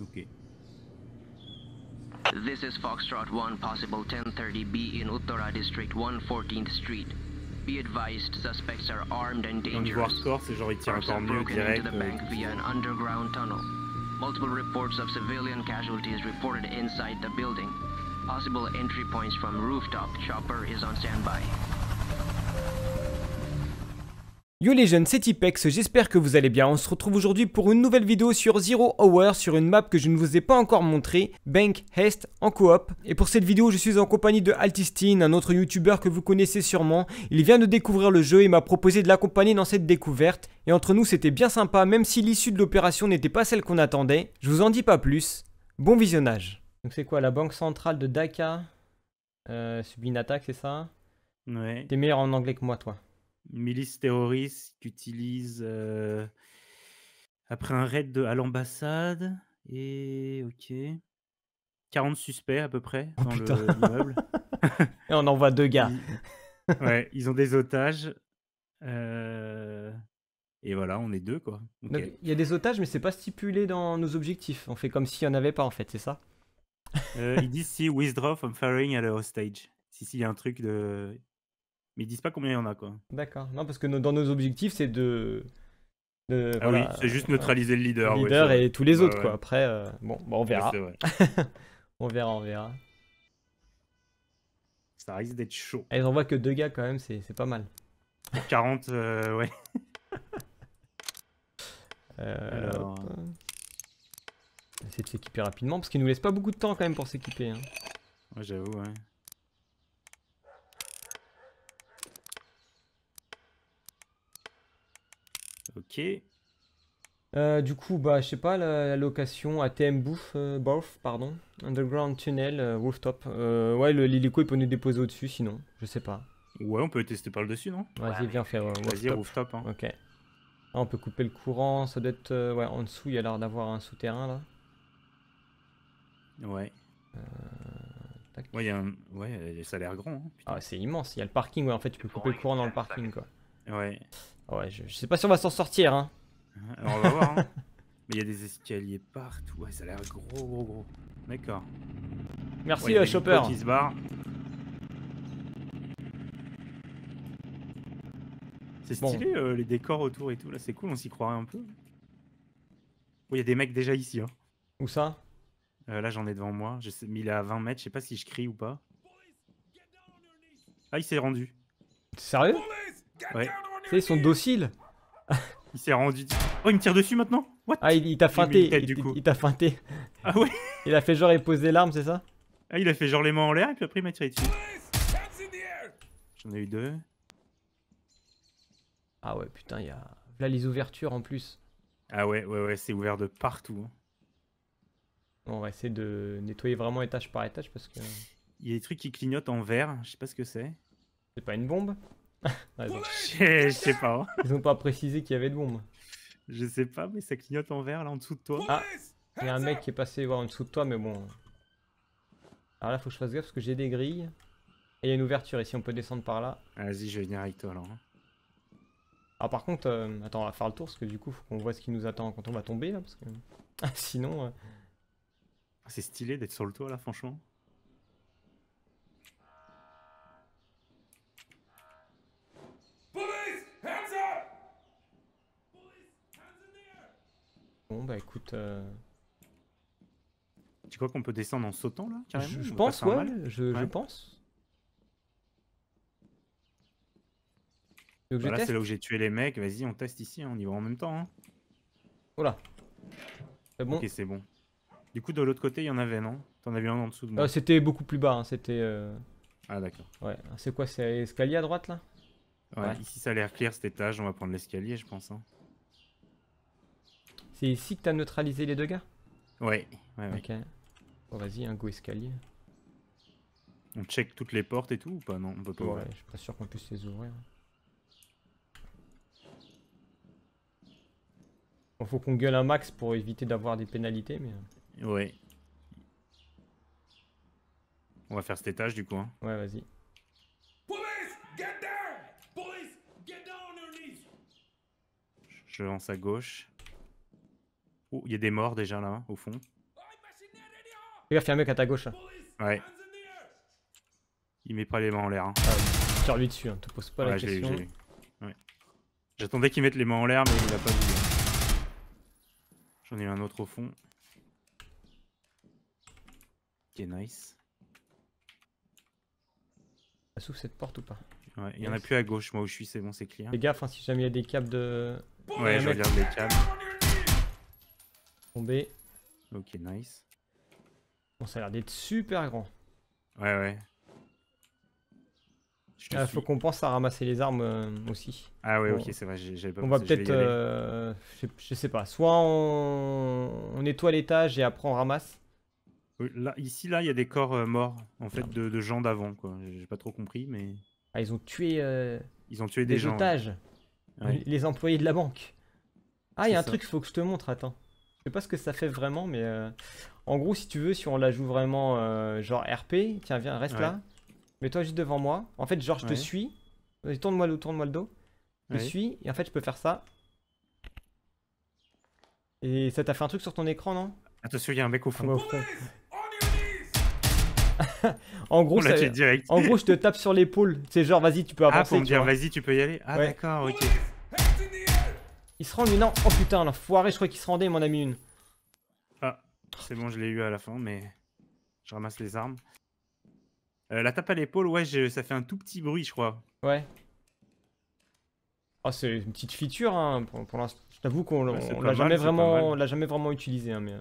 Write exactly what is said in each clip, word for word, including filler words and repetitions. Ok. This is Foxtrot one, possible ten thirty B in Uttara District, one fourteenth Street. Be advised, suspects are armed and dangerous. C'est genre il tire encore mieux direct. Multiple reports of civilian casualties reported inside the building. Possible entry points from rooftop. Chopper is on standby. Yo les jeunes, c'est Typex, j'espère que vous allez bien. On se retrouve aujourd'hui pour une nouvelle vidéo sur Zero Hour, sur une map que je ne vous ai pas encore montrée, Bank Heist en coop. Et pour cette vidéo, je suis en compagnie de Altis Teen, un autre youtubeur que vous connaissez sûrement. Il vient de découvrir le jeu et m'a proposé de l'accompagner dans cette découverte. Et entre nous, c'était bien sympa, même si l'issue de l'opération n'était pas celle qu'on attendait. Je vous en dis pas plus. Bon visionnage. Donc c'est quoi, la banque centrale de Dhaka euh, subit une attaque, c'est ça? Ouais. T'es meilleur en anglais que moi, toi. Une milice terroriste qui utilise euh, après un raid de, à l'ambassade et ok quarante suspects à peu près oh, dans l'immeuble. Et on envoie deux gars. Ils, ouais, ils ont des otages euh, et voilà, on est deux quoi. Okay. Donc, il y a des otages mais c'est pas stipulé dans nos objectifs. On fait comme s'il y en avait pas en fait, c'est ça. euh, ils disent si withdraw from firing at a hostage. Si si, il y a un truc de. Mais ils disent pas combien il y en a quoi. D'accord, non parce que nos, dans nos objectifs c'est de... de ah voilà, oui, c'est juste neutraliser euh, le leader. Le leader ouais, et tous les bah, autres ouais. quoi, après euh, bon, bah, on verra. Ouais, on verra, on verra. Ça risque d'être chaud. Et on voit que deux gars quand même, c'est pas mal. quarante, euh, ouais. euh, Alors... On va essayer de s'équiper rapidement parce qu'il nous laisse pas beaucoup de temps quand même pour s'équiper. Hein. Ouais j'avoue ouais. Ok. Euh, du coup, bah, je sais pas, la, la location A T M Bouffe, euh, Bouffe, pardon. Underground Tunnel, euh, Rooftop. Euh, ouais, l'hélico il peut nous déposer au-dessus sinon, je sais pas. Ouais, on peut tester par le dessus, non? Vas-y, ouais, viens faire euh, vas-y, Rooftop. Hein. Ok. Là, on peut couper le courant, ça doit être. Euh, ouais, en dessous, il y a l'air d'avoir un souterrain là. Ouais. Euh, tac. Ouais, y a un... ouais, ça a l'air grand. Hein, ah, c'est immense, il y a le parking, ouais, en fait, tu peux couper le courant dans le parking quoi. Ouais. Ouais, je, je sais pas si on va s'en sortir, hein. Alors, on va voir, hein. Mais il y a des escaliers partout. Ouais, ça a l'air gros, gros, gros. D'accord. Merci, ouais, euh, Chopper. Qui se barre. C'est stylé, bon. euh, les décors autour et tout. Là, c'est cool, on s'y croirait un peu. Oh, il y a des mecs déjà ici, hein. Où ça euh, Là, j'en ai devant moi. Je sais, mais il est à vingt mètres. Je sais pas si je crie ou pas. Ah, il s'est rendu. Sérieux? Ouais. Ils sont dociles. Il s'est rendu. Oh, il me tire dessus maintenant. What? Ah, il, il t'a feinté. Tête, il il t'a feinté. Ah ouais. Il a fait genre il pose des larmes, c'est ça? Ah, il a fait genre les mains en l'air et puis après il m'a tiré dessus. J'en ai eu deux. Ah ouais, putain, il y a là les ouvertures en plus. Ah ouais, ouais, ouais, c'est ouvert de partout. On va essayer de nettoyer vraiment étage par étage parce que. Il y a des trucs qui clignotent en vert. Je sais pas ce que c'est. C'est pas une bombe? Ouais, donc, je sais pas. Hein. Ils ont pas précisé qu'il y avait de bombes. Je sais pas, mais ça clignote en vert là en dessous de toi. Ah, il y a un mec qui est passé voir en dessous de toi, mais bon. Alors là, faut que je fasse gaffe parce que j'ai des grilles. Et il y a une ouverture ici, on peut descendre par là. Vas-y, je vais venir avec toi alors. Ah, par contre, euh, attends, on va faire le tour parce que du coup, faut qu'on voit ce qui nous attend quand on va tomber là. Parce que... ah, sinon. Euh... C'est stylé d'être sur le toit là, franchement. Bon bah écoute, euh... tu crois qu'on peut descendre en sautant là carrément? Je, je pense, ouais, je, ouais, je pense. Voilà, c'est là où j'ai tué les mecs. Vas-y, on teste ici, hein, on y va en même temps. Hein. Voilà. C'est bon. Ok, c'est bon. Du coup, de l'autre côté, il y en avait, non? T'en avais un en dessous de moi. Euh, c'était beaucoup plus bas. Hein, c'était. Euh... Ah d'accord. Ouais. C'est quoi, c'est l'escalier à droite là? Ouais, ouais. Ici, ça a l'air clair cet étage. On va prendre l'escalier, je pense. Hein. C'est ici que t'as neutralisé les deux gars? Ouais, ouais, ouais. Ok. Bon, vas-y, un go escalier. On check toutes les portes et tout ou pas? Non, on peut pas. Ouais, ouvrir. Je suis pas sûr qu'on puisse les ouvrir. Bon, faut qu'on gueule un max pour éviter d'avoir des pénalités, mais. Ouais. On va faire cet étage du coup. Hein. Ouais, vas-y. Je lance à gauche. Il oh, y a des morts déjà là, au fond. Regarde, il y a un mec à ta gauche. Ouais. Il met pas les mains en l'air. Hein. Ah, tire lui dessus, hein. Te pose pas ouais, la question. Ouais. J'attendais qu'il mette les mains en l'air, mais il a pas voulu. J'en ai un autre au fond. Ok, nice. Ça s'ouvre cette porte ou pas? Ouais, il y en a plus à gauche, moi où je suis, c'est bon, c'est clair. Fais gaffe, hein, si jamais il y a des câbles de... Ouais, je regarde les câbles. Tombé. Ok, nice. Bon, ça a l'air d'être super grand. Ouais, ouais. Il ah, faut qu'on pense à ramasser les armes euh, aussi. Ah ouais, bon, ok, c'est vrai, j'avais pas on pensé. On va peut-être, euh, je, je sais pas, soit on, on nettoie l'étage et après on ramasse. Là, ici, là, il y a des corps euh, morts, en fait, de, de gens d'avant, quoi. J'ai pas trop compris, mais... Ah, ils ont tué, euh, ils ont tué des, des gens, otages, ouais. Ouais. Les employés de la banque. Ah, il y a un ça. truc, il faut que je te montre, attends. Je sais pas ce que ça fait vraiment, mais... Euh... En gros, si tu veux, si on la joue vraiment euh, genre R P, tiens, viens, reste ouais. là. Mets-toi juste devant moi. En fait, genre, je te ouais. suis. Tourne-moi le, tourne-moi le dos. Je te ouais. suis, et en fait, je peux faire ça. Et ça t'a fait un truc sur ton écran, non? Attention, il y a un mec au fond. Ah, au fond. En gros, ça, en gros, je te tape sur l'épaule. C'est genre, vas-y, tu peux avancer. Ah, pour me dire, vas-y, tu peux y aller. Ah, ouais. D'accord, ok. Il se rend, mais non. Oh putain, l'enfoiré, je crois qu'il se rendait, il m'en a mis une. Ah, c'est bon, je l'ai eu à la fin, mais je ramasse les armes. Euh, la tape à l'épaule, ouais, ça fait un tout petit bruit, je crois. Ouais. Oh, c'est une petite feature, hein. Pour, pour l'instant, je t'avoue qu'on ouais, l'a jamais, jamais vraiment utilisé, hein, mais.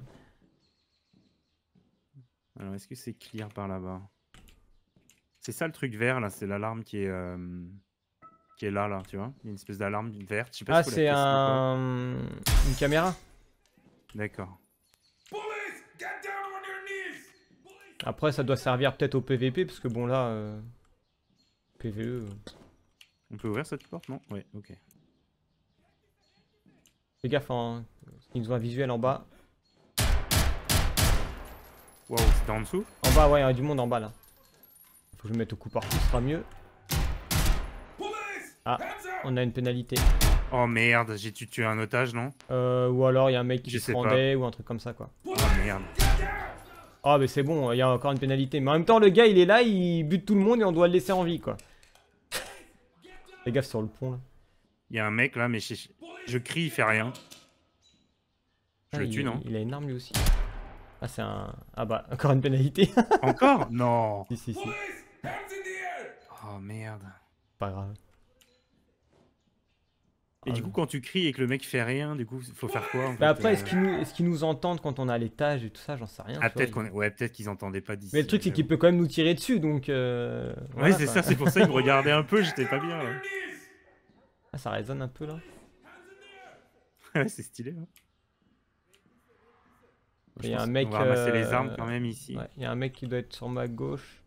Alors, est-ce que c'est clear par là-bas? C'est ça le truc vert, là, c'est l'alarme qui est euh, qui est là, là, tu vois. Il y a une espèce d'alarme verte, je sais pas. Ah, si c'est un... une caméra. D'accord. Après, ça doit servir peut-être au P V P, parce que bon, là... Euh... P V E... Euh... On peut ouvrir cette porte, non? Ouais, ok. Fais gaffe, hein. Ils nous ont un visuel en bas. Wow, c'était en dessous? En bas, ouais, il y a du monde en bas, là. Faut que je me mette au coup partout, ce sera mieux. Ah, on a une pénalité. Oh merde, j'ai tué un otage, non? Euh, ou alors il y a un mec qui se rendait, ou un truc comme ça, quoi. Oh merde. Ah, oh, mais c'est bon, il y a encore une pénalité. Mais en même temps, le gars, il est là, il bute tout le monde et on doit le laisser en vie, quoi. Fais gaffe sur le pont, là. Il y a un mec, là, mais je, je crie, il fait rien. Je ah, le tue, il... non? Il a une arme, lui aussi. Ah, c'est un... Ah bah, encore une pénalité. Encore? Non. Si, si, si. Oh, merde. Pas grave. Et ah, du coup, quand tu cries et que le mec fait rien, du coup, faut faire quoi en fait? Bah après, est-ce qu'ils nous, est-ce qu'ils nous entendent quand on est à l'étage et tout ça? J'en sais rien. Ah, peut-être qu'on est... Ouais, peut-être qu'ils entendaient pas d'ici. Mais le truc, c'est qu'il peut quand même nous tirer dessus, donc... Euh... Voilà, ouais, c'est ça, c'est pour ça qu'ils me regardaient un peu, j'étais pas bien, là. Ah, ça résonne un peu, là. Ouais, c'est stylé, hein. Il y a un mec. On va ramasser euh, les armes quand même ici. Ouais, il y a un mec qui doit être sur ma gauche.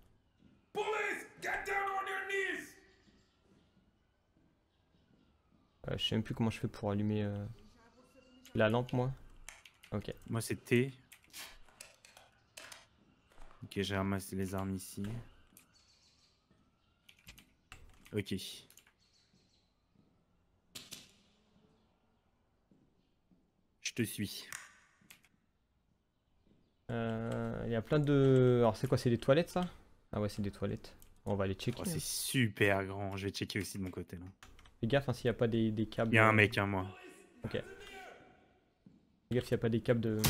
Euh, je sais même plus comment je fais pour allumer euh, la lampe, moi. Ok. Moi, c'est T. Ok, j'ai ramassé les armes ici. Ok. Je te suis. Il euh, y a plein de... Alors c'est quoi, c'est des toilettes ça? Ah ouais, c'est des toilettes. On va aller checker. Oh, c'est super grand, je vais checker aussi de mon côté là. Fais gaffe hein, s'il n'y a pas des, des câbles... Il y a un mec, hein, moi. Ok. Fais gaffe s'il n'y a pas des câbles de...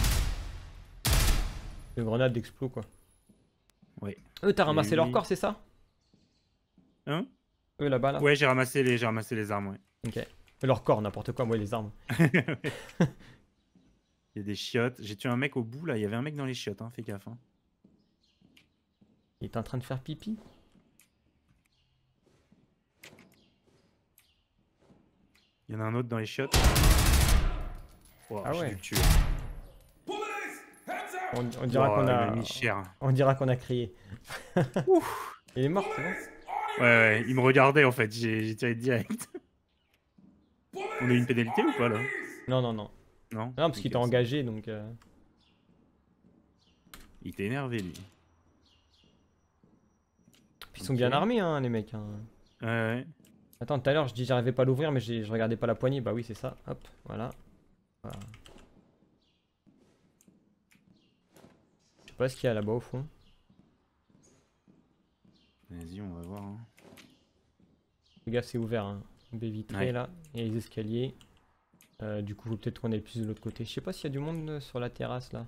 De grenades, d'explos quoi. Ouais. Eux, t'as ramassé Et... leur corps, c'est ça? Hein? Eux là-bas là? Ouais, j'ai ramassé, les... ramassé les armes, ouais. Ok. Et leur corps, n'importe quoi, moi, les armes. Il y a des chiottes. J'ai tué un mec au bout là, il y avait un mec dans les chiottes, hein. Fais gaffe. Hein. Il est en train de faire pipi. Il y en a un autre dans les chiottes. Wow, ah ouais. On, on dira wow, qu'on a, a on dira qu'on a crié. Ouf. Il est mort, c'est bon. Ouais, ouais, il me regardait en fait, j'ai tiré direct. On a eu une pénalité ou pas là? Non, non, non. Non, non, parce qu'il t'a engagé donc. Euh... Il t'a énervé lui. Ils sont okay. bien armés, hein, les mecs. Hein. Ouais, ouais. Attends, tout à l'heure je dis j'arrivais pas à l'ouvrir, mais je regardais pas la poignée. Bah oui, c'est ça. Hop, voilà. Voilà. sais pas ce qu'il y a là-bas au fond. Vas-y, on va voir. Hein. Les gars, c'est ouvert. Hein. Baie vitrée, ouais. Là. Il y a les escaliers. Euh, du coup, peut-être qu'on est plus de l'autre côté. Je sais pas s'il y a du monde sur la terrasse là.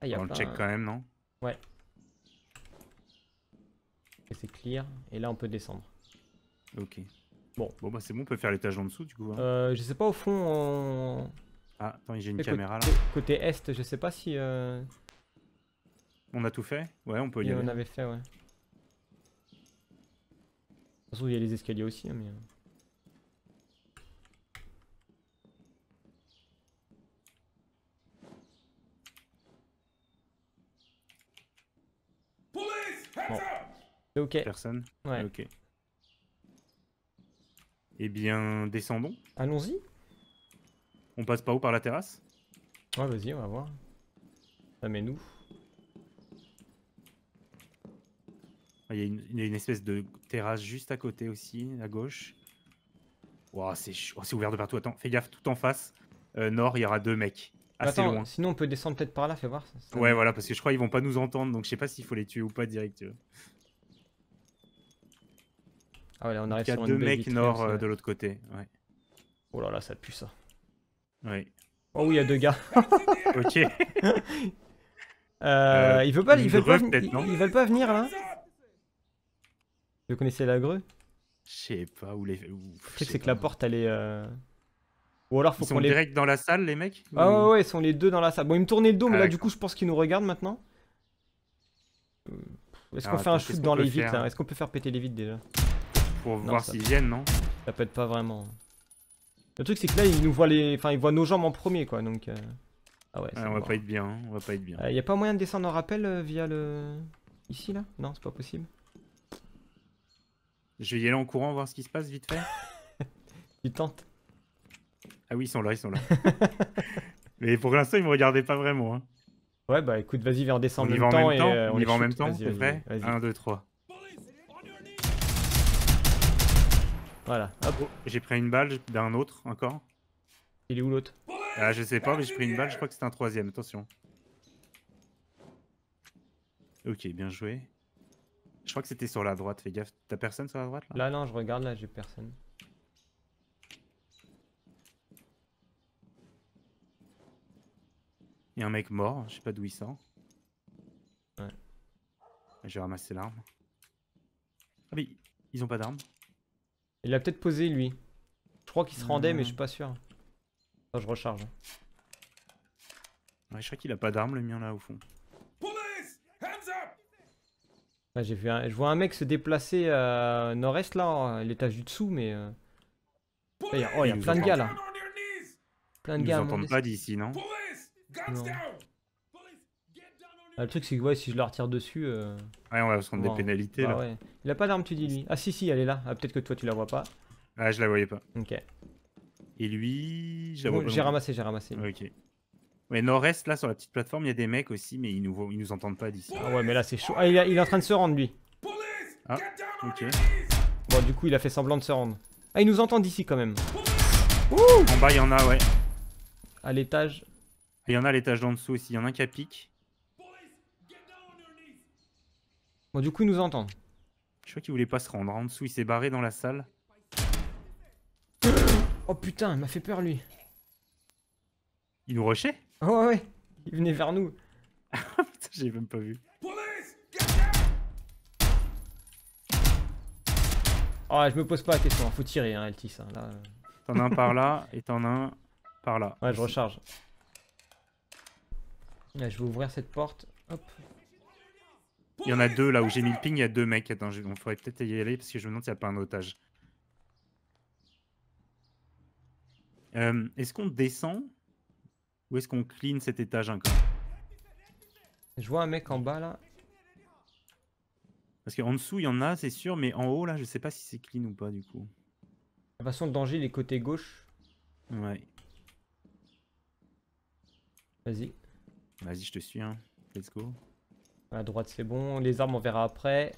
Ah, y a on pas, le check euh... quand même, non? Ouais. C'est clear. Et là, on peut descendre. Ok. Bon. Bon, bah c'est bon, on peut faire l'étage en dessous du coup. Hein. Euh, je sais pas au fond. On... Ah, attends, j'ai une ouais, caméra côté, là. Côté est, je sais pas si. Euh... On a tout fait? Ouais, on peut y Et aller. On avait fait, ouais. De toute façon, il y a les escaliers aussi, hein, mais. Bon. C'est ok. Personne. Ouais. Ok. Eh bien, descendons. Allons-y. On passe par où? Par la terrasse? Ouais, vas-y, on va voir. Ça met nous. Il y a une, il y a une espèce de terrasse juste à côté aussi, à gauche. Wow, c'est oh, c'est ouvert de partout. Attends, fais gaffe, tout en face. Euh, nord, il y aura deux mecs. Assez Attends, loin. Sinon on peut descendre peut-être par là, fais voir. Ça, ça... Ouais, voilà, parce que je crois qu'ils vont pas nous entendre, donc je sais pas s'il faut les tuer ou pas direct. Tu vois. Ah ouais, là, on arrive sur une deux mecs nord euh, de l'autre côté. Ouais. Oh là là, ça pue ça. Ouais. Oh oui, il y a deux gars. Ok. euh, il veut pas, il veut pas, ils, ils veulent pas venir là. Vous connaissez la grue? Je sais pas où les. Le truc c'est que la porte elle est. Euh... Ou alors faut qu'on les. Ils sont direct dans la salle les mecs? Ah ou... ouais, ouais, ils sont les deux dans la salle. Bon, ils me tournaient le dos, ah, mais là du coup je pense qu'ils nous regardent maintenant. Est-ce qu'on fait un shoot dans les vitres faire... là? Est-ce qu'on peut faire péter les vitres déjà? Pour non, voir s'ils ça... viennent, non? Ça pète pas vraiment. Le truc c'est que là ils nous voient les. Enfin ils voient nos jambes en premier quoi donc. Euh... Ah ouais. Ah, on va pas être bien, hein. On va pas être bien. Euh, y a pas moyen de descendre en rappel euh, via le. Ici là? Non, c'est pas possible. Je vais y aller en courant voir ce qui se passe vite fait. Tu tentes? Ah oui, ils sont là, ils sont là. Mais pour l'instant, ils me regardaient pas vraiment. Hein. Ouais, bah écoute, vas-y, viens, on descend en même temps. Et euh, on y va en même temps, c'est vrai? un, deux, trois. Voilà, hop. Oh, j'ai pris une balle d'un autre encore. Il est où l'autre? Ah, je sais pas, mais j'ai pris une balle, je crois que c'était un troisième, attention. Ok, bien joué. Je crois que c'était sur la droite, fais gaffe. T'as personne sur la droite là? Là non, je regarde là, j'ai personne. Il y a un mec mort, je sais pas d'où il sort. Ouais. J'ai ramassé l'arme. Ah mais ils ont pas d'arme. Il l'a peut-être posé lui. Je crois qu'il se rendait mmh. mais je suis pas sûr. Enfin, je recharge. Ouais, je crois qu'il a pas d'arme le mien là au fond. Ah, j'ai vu un... Je vois un mec se déplacer euh, nord-est là, l'étage du dessous, mais. Euh... Là, y a... Oh, il y a plein de gars là. Plein de gars. Ils nous entendent pas d'ici, non, non. Ah, le truc, c'est que ouais, si je leur tire dessus. Euh... Ouais, on va se rendre bon. Des pénalités là. Ah, ouais. Il a pas d'arme, tu dis lui. Ah, si, si, elle est là. Ah, peut-être que toi, tu la vois pas. Ah, je la voyais pas. Ok. Et lui. J'ai bon, ramassé, j'ai ramassé. Lui. Ok. Mais nord-est, là, sur la petite plateforme, il y a des mecs aussi, mais ils nous, ils nous entendent pas d'ici. Ah ouais, mais là, c'est chaud. Ah, il, a, il est en train de se rendre, lui. Ah, ok. Bon, du coup, il a fait semblant de se rendre. Ah, il nous entend d'ici, quand même. Ouh, en bas, il y en a, ouais. À l'étage. Il y en a à l'étage d'en dessous aussi. Il y en a un qui a pique. Bon, du coup, ils nous entendent. Je crois qu'il voulait pas se rendre. En dessous, il s'est barré dans la salle. Oh, putain, il m'a fait peur, lui. Il nous rushait? Oh ouais, ouais, il venait vers nous. Putain, j'ai même pas vu. Oh, je me pose pas la question, faut tirer, hein, Altis. Hein, là... T'en as un par là et t'en as un par là. Ouais, je recharge. Là, je vais ouvrir cette porte. Hop. Il y en a deux là où j'ai mis le ping, il y a deux mecs. Attends, je... on faudrait peut-être y aller parce que je me demande s'il n'y a pas un otage. Euh, Est-ce qu'on descend? Où est-ce qu'on clean cet étage encore? Je vois un mec en bas là. Parce qu'en dessous il y en a, c'est sûr, mais en haut là, je sais pas si c'est clean ou pas du coup. De toute façon, le danger il est côté gauche. Ouais. Vas-y. Vas-y, je te suis, hein. Let's go. À droite, c'est bon. Les armes, on verra après.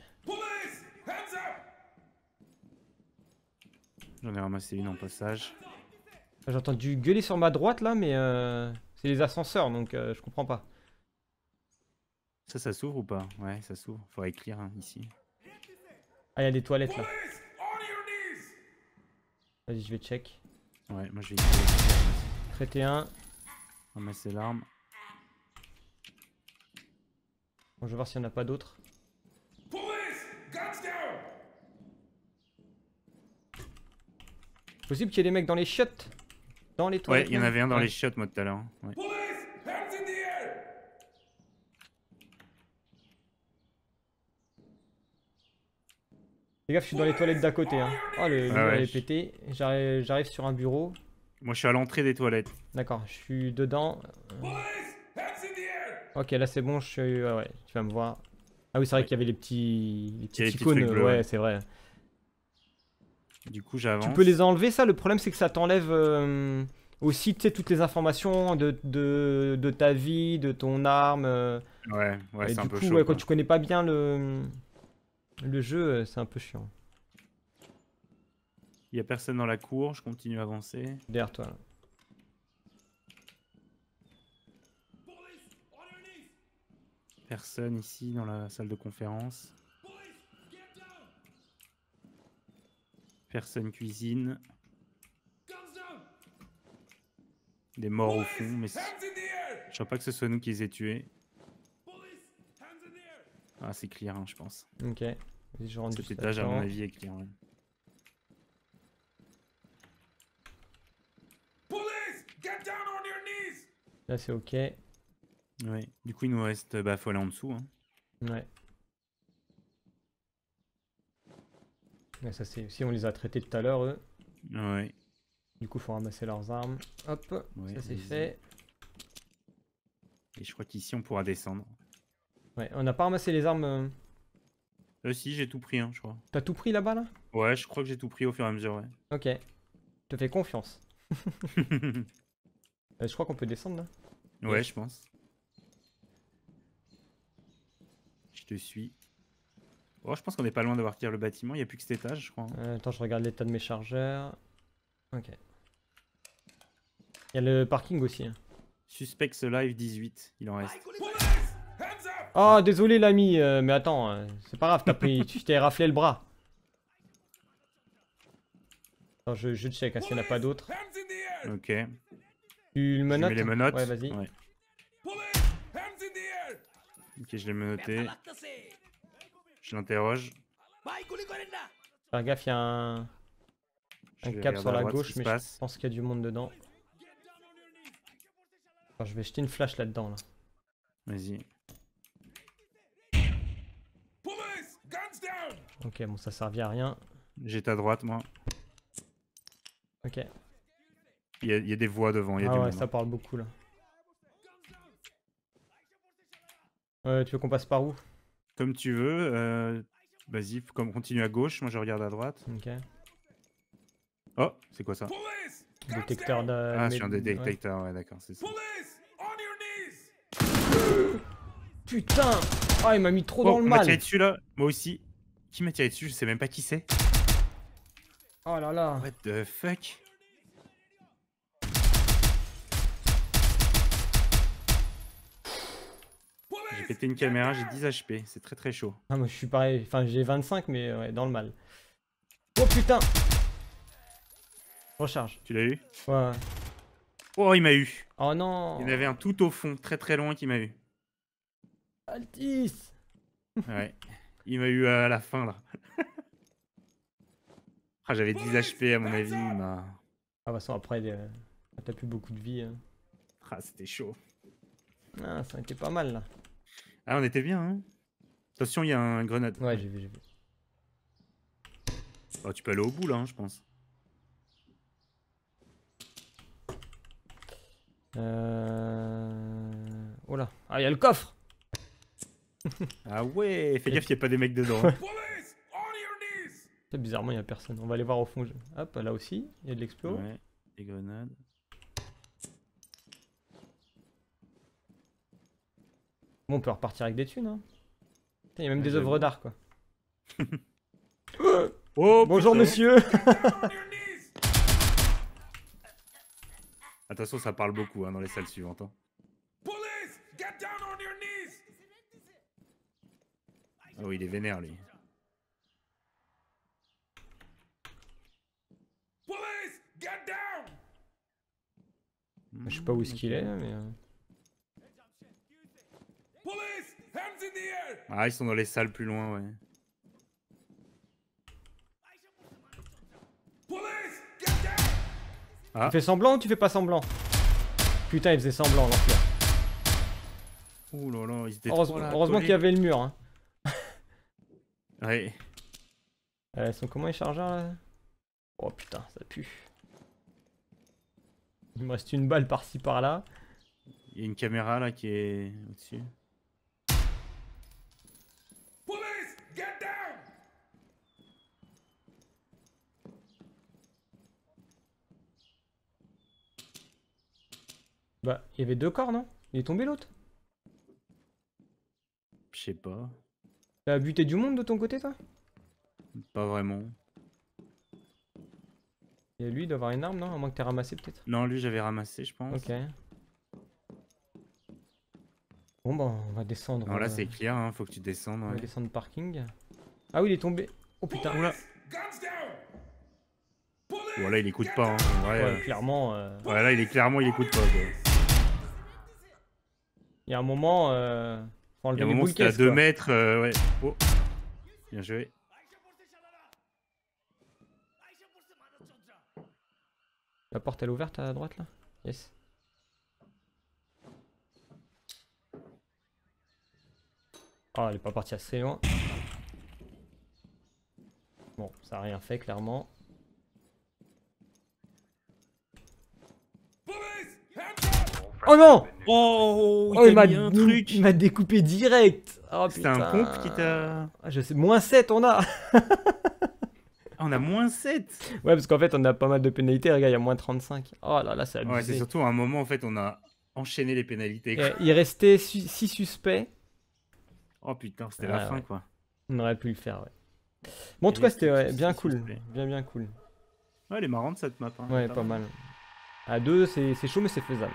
J'en ai ramassé une en passage. J'ai entendu gueuler sur ma droite là, mais. Euh... C'est les ascenseurs, donc euh, je comprends pas. Ça, ça s'ouvre ou pas? Ouais, ça s'ouvre. Faudrait écrire hein, ici. Ah, il y a des toilettes là. Vas-y, je vais check. Ouais, moi je vais. Traiter un. On met ses larmes. Bon, je vais voir s'il n'y en a pas d'autres. Possible qu'il y ait des mecs dans les chiottes. Dans les toilettes. Ouais, il y en avait un dans ouais. les chiottes, moi tout à l'heure. Ouais. Les gars, je suis dans les toilettes d'à côté. Hein. Oh, le mur est pété. J'arrive sur un bureau. Moi, je suis à l'entrée des toilettes. D'accord, je suis dedans. Ok, là, c'est bon. Je suis. Ah, ouais, tu vas me voir. Ah oui, c'est vrai ouais. qu'il y avait les petits, les petits icônes. Ouais, ouais. c'est vrai. Du coup, j'avance. Tu peux les enlever, ça. Le problème, c'est que ça t'enlève euh, aussi, tu sais, toutes les informations de, de, de ta vie, de ton arme. Euh. Ouais, ouais, c'est un peu chaud. Du coup, ouais, quand tu connais pas bien le. Le jeu, c'est un peu chiant. Il n'y a personne dans la cour, je continue à avancer. Derrière toi. Là. Personne ici dans la salle de conférence. Personne cuisine. Des morts au fond, mais je crois pas que ce soit nous qui les ait tués. Ah, c'est clair, hein, je pense. Ok. Je rentre cet étage, à mon avis, est clair. Ouais. Là, c'est ok. Ouais. Du coup, il nous reste... Bah, faut aller en dessous. Hein. Ouais. Là, ça, c'est aussi... On les a traités tout à l'heure, eux. Ouais. Du coup, faut ramasser leurs armes. Hop, ouais, ça, c'est fait. Et je crois qu'ici, on pourra descendre. Ouais, on n'a pas ramassé les armes. Euh, si, j'ai tout pris, hein, je crois. T'as tout pris là-bas, là, là ouais, je crois que j'ai tout pris au fur et à mesure, ouais. Ok. Je te fais confiance. euh, je crois qu'on peut descendre, là. Ouais, oui. Je pense. Je te suis. Oh, je pense qu'on n'est pas loin d'avoir tiré le bâtiment. Il n'y a plus que cet étage, je crois. Hein. Euh, attends, je regarde l'état de mes chargeurs. Ok. Il y a le parking aussi. Hein. Suspects live dix-huit, il en reste. Oh, désolé l'ami, euh, mais attends, euh, c'est pas grave, t'as pris, tu t'es raflé le bras. Attends, je, je check, hein, s'il n'y en a pas d'autres. Ok. Tu le menottes? Je mets les menottes. Ouais, vas-y. Ouais. Ok, je l'ai menotté. Je l'interroge. Faire gaffe, il y a un, un cap sur la gauche, mais je pense qu'il y a du monde dedans. Attends, je vais jeter une flash là-dedans. Là. Vas-y. Ok, bon, ça servait à rien. J'étais à droite, moi. Ok. Il y a, il y a des voix devant. Il y a ah du ouais, monde. Ça parle beaucoup là. Euh, tu veux qu'on passe par où? Comme tu veux. Euh, Vas-y, comme continue à gauche. Moi, je regarde à droite. Ok. Oh, c'est quoi ça? Détecteur de. Ah, je suis un détecteur. Ouais, ouais d'accord, c'est ça. Putain! Ah, oh, il m'a mis trop oh, dans le mal. On m'a tiré dessus là. Moi aussi. Qui m'a tiré dessus, je sais même pas qui c'est. Oh là là. What the fuck. J'ai pété une caméra, j'ai dix H P, c'est très très chaud. Ah moi je suis pareil, enfin j'ai vingt-cinq mais ouais, dans le mal. Oh putain. Recharge. Tu l'as eu? Ouais. Oh il m'a eu. Oh non. Il y en avait un tout au fond, très très loin qui m'a eu. Altis. Ouais. Il m'a eu à la fin là. Ah, j'avais dix H P à mon avis. Bah... Ah, de toute façon, après, euh, t'as plus beaucoup de vie. Hein. Ah, c'était chaud. Ah, ça était pas mal là. Ah, on était bien. Hein. Attention, il y a un grenade. Ouais, j'ai vu, j'ai vu. Oh, tu peux aller au bout là, hein, je pense. Euh... Oh là. Ah, il y a le coffre. Ah ouais, fais gaffe qu'il n'y a pas des mecs dedans. Hein. Bizarrement, il n'y a personne. On va aller voir au fond. Je... Hop, là aussi, il y a de l'explos. Ouais, des grenades. Bon, on peut repartir avec des thunes. Hein. Il y a même ouais, des œuvres d'art, quoi. Oh, bonjour, putain. Monsieur. Attention, ça parle beaucoup hein, dans les salles suivantes. Hein. Oh, il est vénère, lui. Police, get down. Je sais pas où est-ce qu'il est, mais... Police, hands in the air. Ah, ils sont dans les salles plus loin, ouais. Police, get down. Ah. Tu fais semblant ou tu fais pas semblant? Putain, il faisait semblant, l'enfer. Ouh là là, ils étaient... Heureusement, heureusement qu'il y avait le mur, hein. Ouais. Euh, ils sont comment les chargeurs là? Oh putain, ça pue. Il me reste une balle par-ci par-là. Il y a une caméra là qui est au-dessus. Police, get down! Bah, il y avait deux corps, non? Il est tombé l'autre? Je sais pas. T'as buté du monde de ton côté, toi? Pas vraiment. Et lui, il doit avoir une arme, non? À moins que t'aies ramassé, peut-être? Non, lui, j'avais ramassé, je pense. Ok. Bon, bah, on va descendre. Non, là, euh... c'est clair, hein, faut que tu descendes. On ouais. va descendre parking. Ah oui, il est tombé. Oh putain. Voilà. Bon, là, il écoute pas, hein. Ouais, ouais, euh... clairement. Euh... Ouais, là, il est clairement, il écoute pas, il y a un moment. Euh... Il y a un moment, c'était à deux mètres, euh, ouais. Oh. Bien joué. La porte, elle est ouverte à droite, là? Yes. Ah, elle est pas partie assez loin. Bon, ça a rien fait, clairement. Oh non! Oh, il, oh, il m'a un truc. Il m'a découpé direct. Oh, c'est un pompe qui t'a... Ah, je sais, moins sept on a. On a moins sept. Ouais, parce qu'en fait on a pas mal de pénalités, regarde, il y a moins trente-cinq. Oh là là, ça abusé. Ouais, c'est surtout à un moment en fait on a enchaîné les pénalités. Et, il restait six suspects. Oh putain, c'était ouais, la ouais. fin quoi. On aurait pu le faire, ouais. Bon, en tout cas c'était ouais, bien cool, suspects. bien bien cool. Ouais, elle est marrante cette map. Hein, ouais, pas mal. mal. À deux, c'est chaud mais c'est faisable.